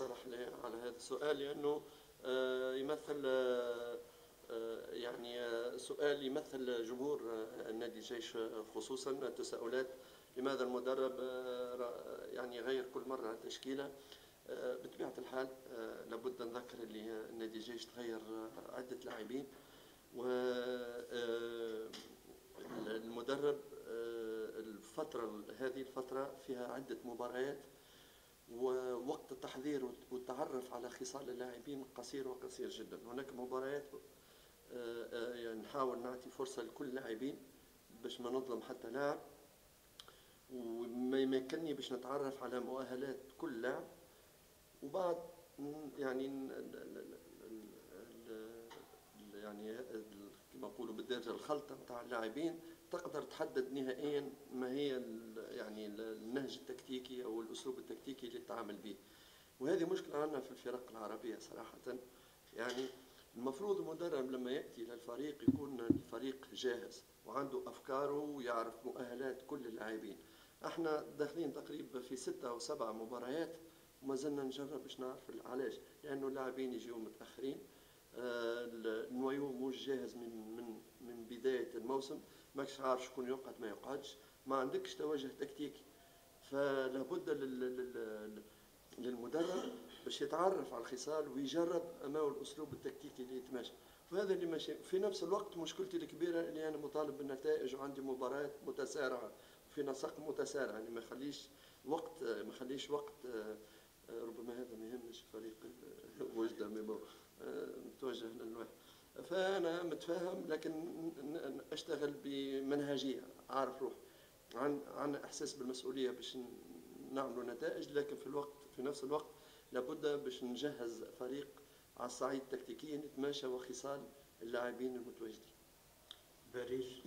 الصراحة على هذا السؤال، لأنه يمثل يعني سؤال يمثل جمهور النادي الجيش، خصوصا التساؤلات لماذا المدرب يعني غير كل مرة تشكيلة. بطبيعة الحال لابد نذكر اللي النادي الجيش تغير عدة لاعبين، والمدرب الفترة هذه الفترة فيها عدة مباريات، ووقت التحضير والتعرف على خصال اللاعبين قصير وقصير جدا. هناك مباريات يعني نحاول نعطي فرصة لكل لاعبين باش ما نظلم حتى لاعب، وما يمكنني باش نتعرف على مؤهلات كل لاعب، وبعد يعني كما نقولوا بالدارجة الخلطة نتاع اللاعبين تقدر تحدد نهائيا ما هي يعني النهج التكتيكي او الاسلوب التكتيكي اللي تتعامل به. وهذه مشكلة عندنا في الفرق العربية صراحة. يعني المفروض المدرب لما ياتي للفريق يكون الفريق جاهز وعنده افكاره ويعرف مؤهلات كل اللاعبين. احنا داخلين تقريبا في 6 أو 7 مباريات وما زلنا نجرب باش نعرف علاش، لانه اللاعبين يجيو متاخرين، النوايو مش جاهز من بدايه الموسم، ماكش عارف شكون يقعد ما يقعدش، ما عندكش توجه تكتيكي. فلابد للمدرب باش يتعرف على الخصال ويجرب امام الاسلوب التكتيكي اللي يتماشى. وهذا اللي ماشي. في نفس الوقت مشكلتي الكبيره اللي انا مطالب بالنتائج وعندي مباريات متسارعه في نسق متسارع، يعني ما يخليش وقت ربما هذا ما يهمش فريق وجده ميمو متوجه للواحد. فانا متفاهم، لكن اشتغل بمنهجيه، عارف روحي، عندنا احساس بالمسؤوليه باش نعملوا نتائج، لكن في نفس الوقت لابد باش نجهز فريق على الصعيد التكتيكي يتماشى وخصال اللاعبين المتواجدين. باريس